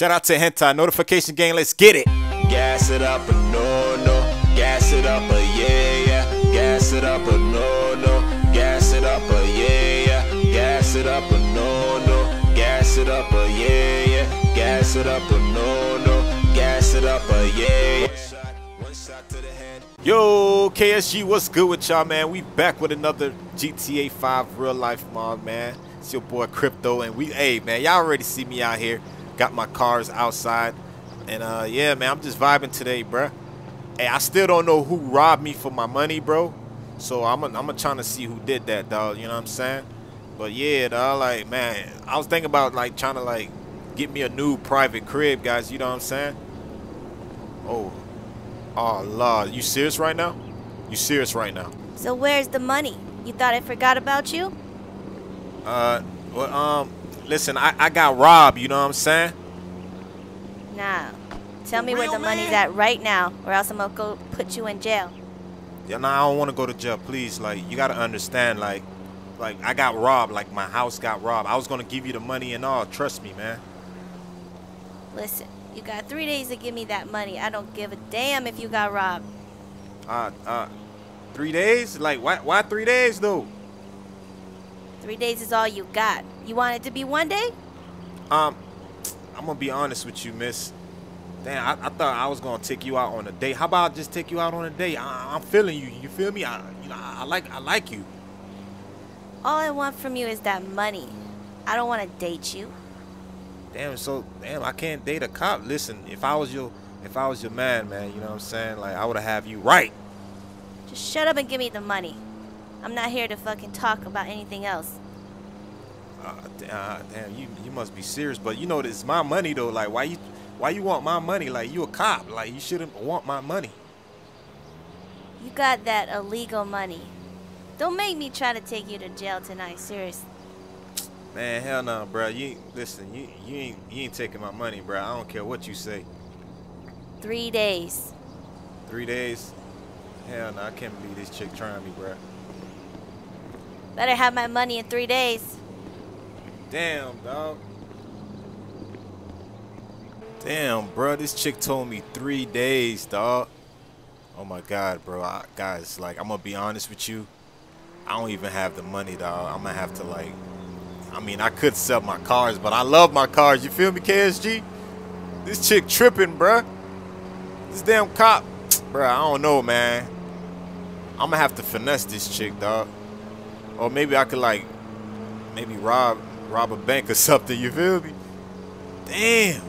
Shout out to Hentai Notification Gang. Let's get it. Gas it up a no no. Gas it up a yeah yeah. Gas it up a no no. Gas it up a yeah yeah. Gas it up a no no. Gas it up a yeah yeah. Gas it up a no no. Gas it up a yeah. One shot to the head. Yo, KSG, what's good with y'all, man? We back with another GTA 5 real life mod, man. It's your boy Crypto, and hey man, y'all already see me out here. Got my cars outside, and yeah, man, I'm just vibing today, bruh. Hey, I still don't know who robbed me for my money, bro. So I'm trying to see who did that, dog. You know what I'm saying? But yeah, dog, like, man, I was thinking about like trying to like get me a new private crib, guys. You know what I'm saying? Oh, Lord, you serious right now? You serious right now? So where's the money? You thought I forgot about you? Well, listen, I got robbed, you know what I'm saying? Nah. Tell me where the money's at right now, or else I'm gonna go put you in jail. Yeah, nah, I don't wanna go to jail, please. Like, you gotta understand, like I got robbed, like my house got robbed. I was gonna give you the money and all, trust me, man. Listen, you got 3 days to give me that money. I don't give a damn if you got robbed. 3 days? Like, why 3 days though? 3 days is all you got. You want it to be 1 day? I'm gonna be honest with you, miss. Damn, I thought I was gonna take you out on a date. How about I just take you out on a date? I'm feeling you. You feel me? I like you. All I want from you is that money. I don't want to date you. Damn, I can't date a cop. Listen, if I was your man, you know what I'm saying? Like, I would have you right. Just shut up and give me the money. I'm not here to fucking talk about anything else. Damn, you must be serious, but you know it's my money though. Like, why you want my money? Like, you a cop. Like, you shouldn't want my money. You got that illegal money. Don't make me try to take you to jail tonight, seriously. Man, hell no, bro. You ain't taking my money, bro. I don't care what you say. 3 days. 3 days? Hell no, I can't believe this chick trying me, bro. Better have my money in 3 days. Damn, dog. Damn, bro. This chick told me 3 days, dog. Oh my God, bro. Guys, like, I'm gonna be honest with you. I don't even have the money, dog. I'm gonna have to, like, I mean, I could sell my cars, but I love my cars. You feel me, KSG? This chick tripping, bro. This damn cop, bro. I don't know, man. I'm gonna have to finesse this chick, dog. Or maybe I could, like, maybe rob a bank or something, you feel me? Damn.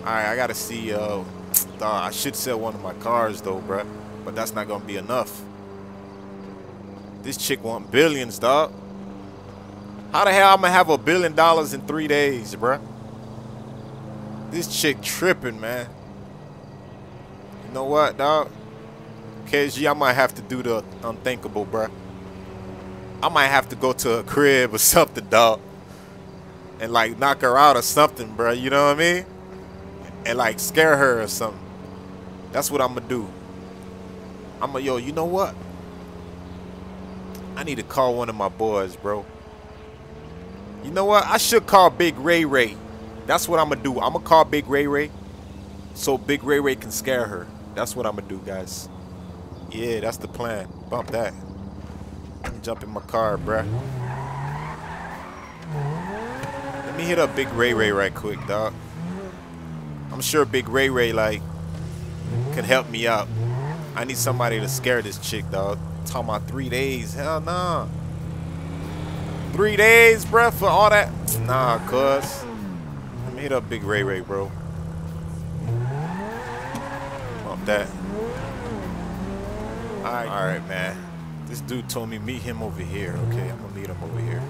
Alright, I gotta see, I should sell one of my cars though, bruh. But that's not gonna be enough. This chick want billions, dog. How the hell I'm gonna have $1 billion in 3 days, bruh? This chick tripping, man. You know what, dog? KSG, I might have to do the unthinkable, bruh. I might have to go to a crib or something, dog. And like knock her out or something, bro. You know what I mean? And like scare her or something. That's what I'm gonna do. Yo, you know what? I need to call one of my boys, bro. You know what? I should call Big Ray Ray. That's what I'm gonna do. I'm gonna call Big Ray Ray so Big Ray Ray can scare her. That's what I'm gonna do, guys. Yeah, that's the plan. Bump that. Let me jump in my car, bruh. Let me hit up Big Ray Ray right quick, dog. I'm sure Big Ray Ray, like, can help me out. I need somebody to scare this chick, dog. Talking about 3 days. Hell nah. 3 days, bruh, for all that? Nah, cuz. Let me hit up Big Ray Ray, bro. Bump that. Alright, man. This dude told me meet him over here. Okay, I'm gonna meet him over here.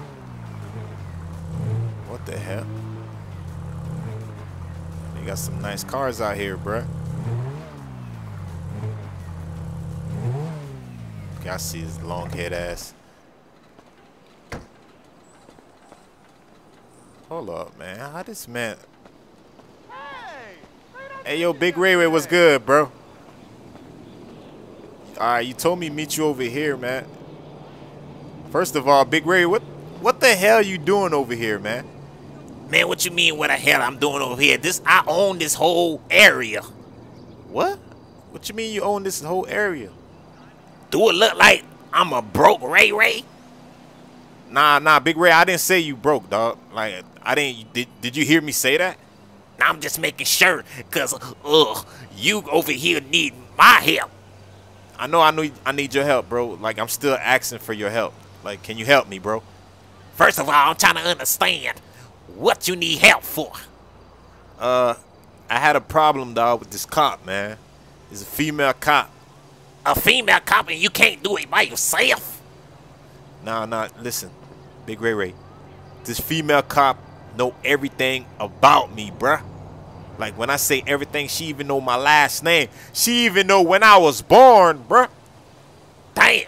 What the hell? They got some nice cars out here, bruh. Okay, I see his long head ass. Hold up, man. How this man? Hey, yo, Big Ray Ray, what's good, bro? Alright, you told me meet you over here, man. First of all, Big Ray, what the hell you doing over here, man? Man, what you mean what the hell I'm doing over here? I own this whole area. What? What you mean you own this whole area? Do it look like I'm a broke Ray Ray? Nah, Big Ray, I didn't say you broke, dog. Like, I didn't. Did you hear me say that? Nah, I'm just making sure, cause you over here need my help. I need your help, bro. Like, I'm still asking for your help. Like, can you help me, bro? First of all, I'm trying to understand what you need help for. I had a problem, dog, with this cop, man. It's a female cop. A female cop, and you can't do it by yourself? Nah, listen, Big Ray Ray. This female cop know everything about me, bruh. Like, when I say everything, she even know my last name. She even know when I was born, bruh. Damn.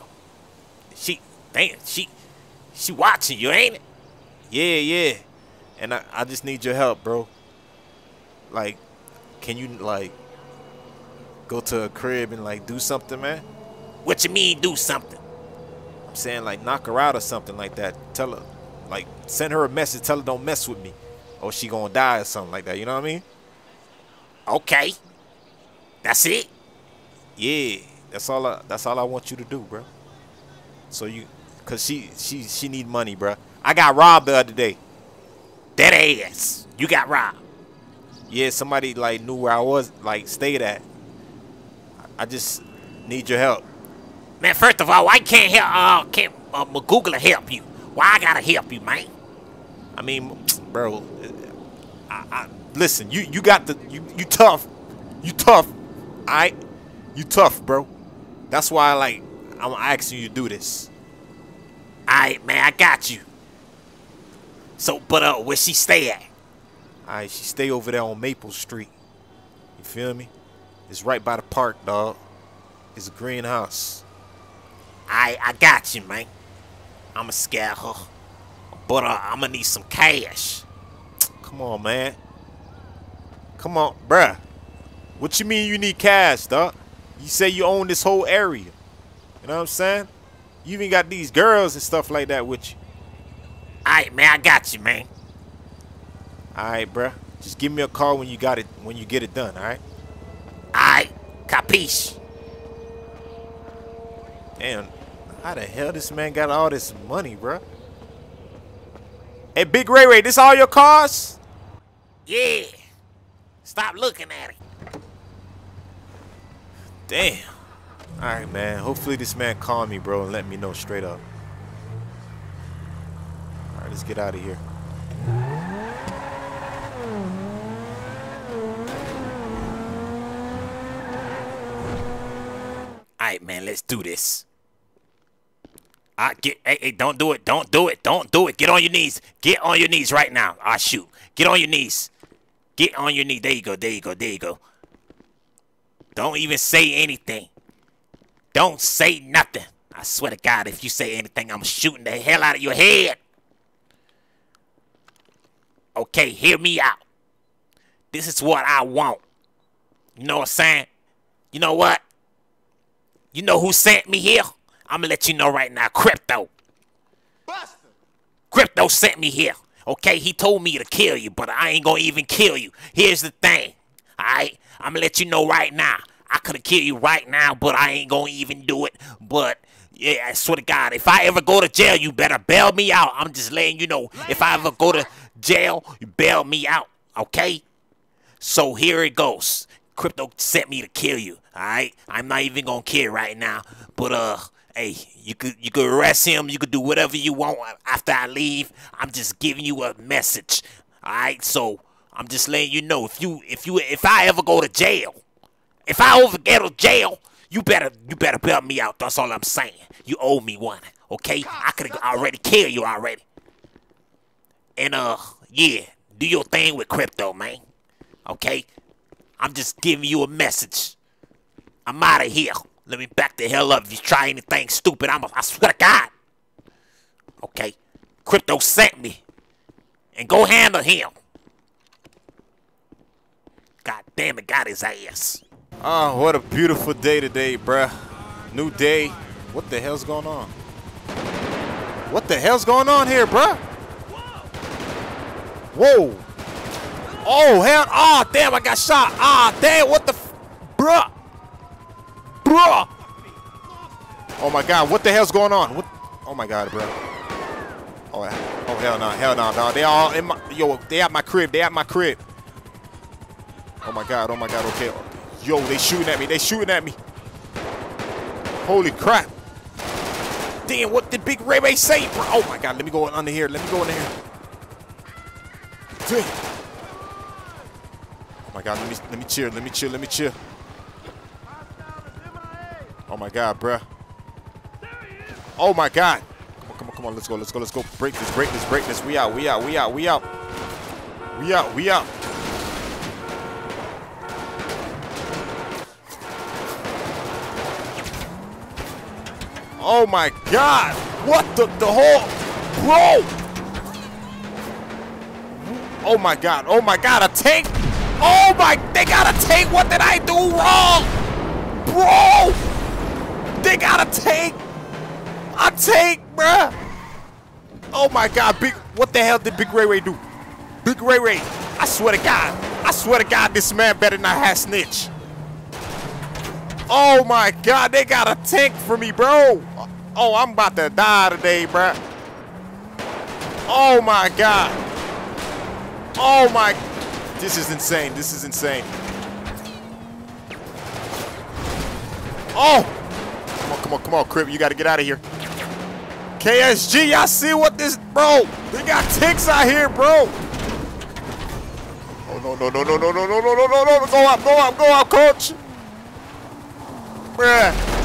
She watching you, ain't it? Yeah. And I just need your help, bro. Like, can you, like, go to a crib and, like, do something, man? What you mean, do something? I'm saying, like, knock her out or something like that. Tell her, like, send her a message. Tell her don't mess with me, or she gonna die or something like that. You know what I mean? Okay. That's it? Yeah. That's all I want you to do, bro. So cause she need money, bro. I got robbed the other day. That ass. You got robbed. Yeah, somebody like knew where I was, like stayed at. I just need your help. Man, first of all, I can't help Magugla help you. Why I gotta help you, man? I mean, bro, I listen, you got the you tough. You tough. You tough, bro. That's why I'm asking you to do this. Alright, man, I got you. So, but where she stay at? Alright, she stay over there on Maple Street. You feel me? It's right by the park, dog. It's a greenhouse. I got you, man. I'ma scare her. But I'ma need some cash. Come on, man. Come on, bruh. What you mean you need cash, dog? You say you own this whole area. You know what I'm saying? You even got these girls and stuff like that with you. Alright, man, I got you, man. Alright, bruh. Just give me a call when you got it, when you get it done, alright? Alright, capiche. Damn, how the hell this man got all this money, bruh? Hey, Big Ray Ray, this all your cars? Yeah. Stop looking at it. Damn. Alright, man. Hopefully this man call me, bro, and let me know straight up. Alright, let's get out of here. Alright, man. Let's do this. Hey, don't do it. Don't do it. Don't do it. Get on your knees. Get on your knees right now. Ah, shoot. Get on your knees. Get on your knees. There you go. There you go. There you go. Don't even say anything. Don't say nothing. I swear to God, if you say anything, I'm shooting the hell out of your head. Okay, hear me out. This is what I want. You know what I'm saying? You know what? You know who sent me here? I'm gonna let you know right now. Crypto. Buster. Crypto sent me here. Okay, he told me to kill you, but I ain't gonna even kill you. Here's the thing. Alright? I'm gonna let you know right now. I could have killed you right now, but I ain't gonna even do it. But yeah, I swear to God, if I ever go to jail, you better bail me out. I'm just letting you know. If I ever go to jail, you bail me out, okay? So here it goes. Crypto sent me to kill you, all right? I'm not even gonna kill right now. But hey, you could arrest him. You could do whatever you want after I leave. I'm just giving you a message, all right? So I'm just letting you know if I ever go to jail. If I ever get to jail, you better bail me out. That's all I'm saying. You owe me one, okay? I could already kill you already. And yeah, do your thing with Crypto, man. Okay? I'm just giving you a message. I'm out of here. Let me back the hell up. If you try anything stupid, I swear to God. Okay? Crypto sent me. And go handle him. God damn it, got his ass. Oh, what a beautiful day today, bruh. New day. What the hell's going on? What the hell's going on here, bruh? Whoa. Oh, hell. Ah, oh, damn, I got shot. Ah, oh, damn, what the f... Bruh. Bruh. Oh, my God. What the hell's going on? What? Oh, my God, bro. Oh, hell no. Hell no, dog. They all in my... Yo, they at my crib. They at my crib. Oh, my God. Oh, my God. Okay. Yo, they shooting at me. They shooting at me. Holy crap. Damn, what did Big Ray Ray say, bro? Oh, my God. Let me go under here. Let me go under here. Damn. Oh, my God. Let me chill. Let me chill. Let me chill. Oh, my God, bro. Oh, my God. Come on, come on, come on. Let's go. Let's go. Let's go. Break this. Break this. Break this. We out. We out. We out. We out. We out. We out. Oh my God! What the whole, bro! Oh my God! Oh my God! A tank! Oh my! They got a tank! What did I do wrong, bro? They got a tank! A tank, bruh! Oh my God! Big! What the hell did Big Ray Ray do? Big Ray Ray! I swear to God! I swear to God! This man better not have snitch! Oh my God, they got a tank for me, bro. Oh, I'm about to die today, bro. Oh my God. Oh my, this is insane. This is insane. Oh, come on, come on, come on, Crip. You got to get out of here. KSG, y'all see what this, bro. They got tanks out here, bro. Oh, no, no, no, no, no, no, no, no, no, no, no. Go up, coach. Bruh.